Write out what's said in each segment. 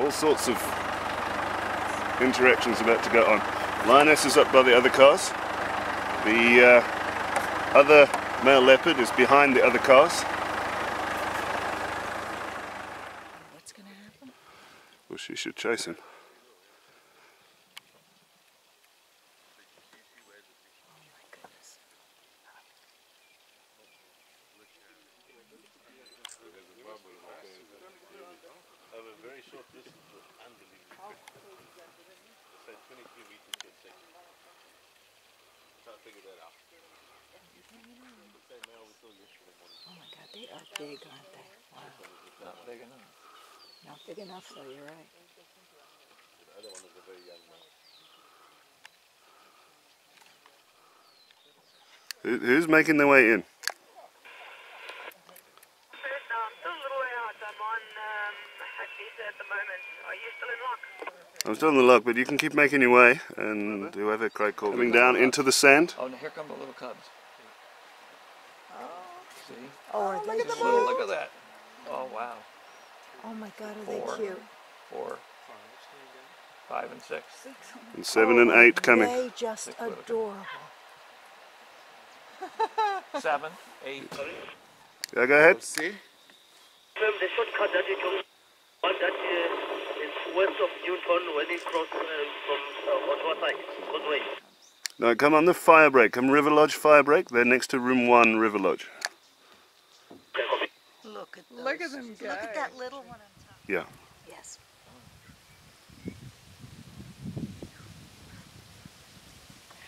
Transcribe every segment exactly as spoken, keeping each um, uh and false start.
all sorts of interactions about to go on. Lioness is up by the other cars. The uh, other male leopard is behind the other cars. What's going to happen? Well, she should chase him. Oh my God, they are big, aren't they? Wow. Not big enough. Not big enough, though, you're right. The other one is a very young man. Who's making their way in? I'm still in the lock, but you can keep making your way, and whoever Craig called coming down into the sand. Oh, and here come the little cubs. Oh, see? Oh, are they cute? Oh, look at that! Oh, wow! Oh my God, are they cute? Four, five, and six, and seven, and eight coming. They just adorable. Seven, eight. Yeah, go ahead. See. The shortcut that you took, but that. West of Newton when he crossed uh, from uh, Otwattai, Otway. Now come on the fire break, come River Lodge fire break, they're next to room one River Lodge. Look at those. Look at them guys. Look at that little one on top. Yeah. Yes.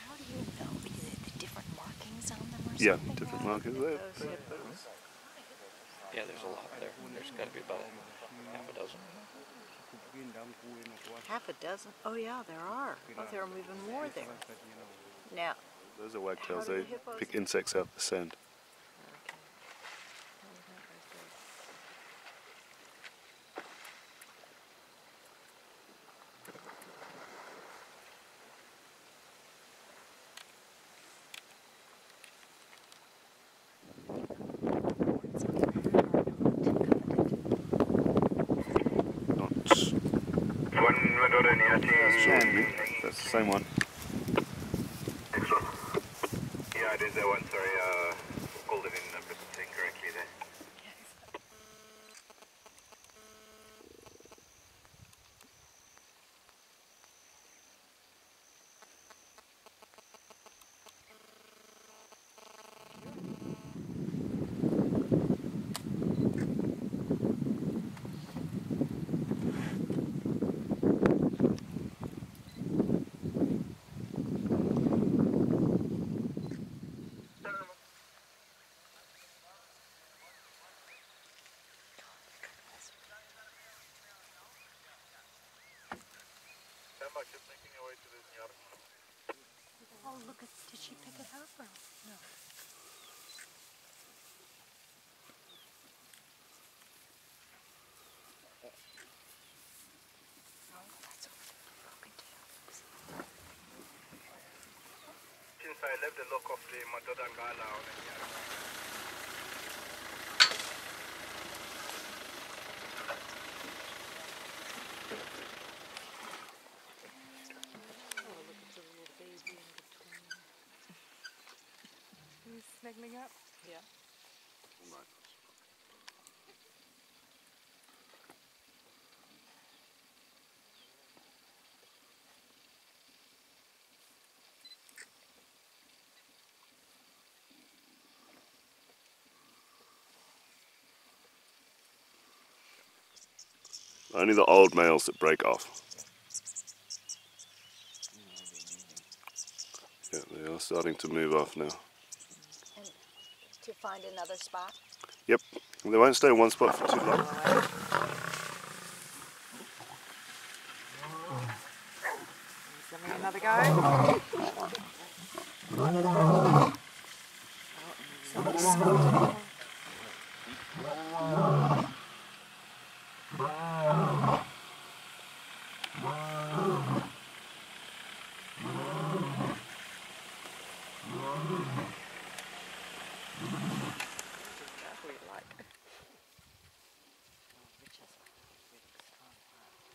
How do you know? Is it the different markings on them or something? Yeah, different markings there. Yeah, there's a lot there. There's got to be about half a dozen. Half a dozen? Oh yeah, there are. Oh, there are even more there. Now, those are wagtails. They pick insects out of the sand. Okay. That's the same one. Next one. Yeah, it is that one, sorry, uh, called it in the presentation correctly there. Just making your way to this yard. Oh, look at, did she pick it up or no? Oh, that's over there. Broken tail. Since I left the lock of the Madodangala on the yard. Snuggling up? Yeah. All right. Only the old males that break off. Yeah, they are starting to move off now. To find another spot? Yep. They won't stay in one spot for too long. Right. Another guy? Oh,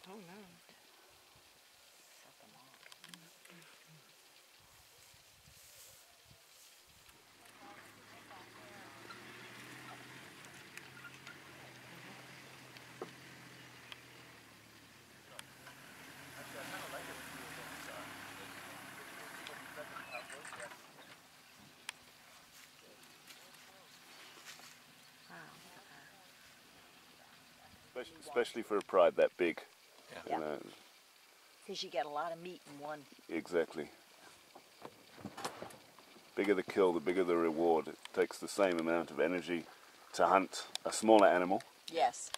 so Especially, especially for a pride that big. Yeah. Because yeah. you get a lot of meat in one. Exactly. The bigger the kill, the bigger the reward. It takes the same amount of energy to hunt a smaller animal. Yes.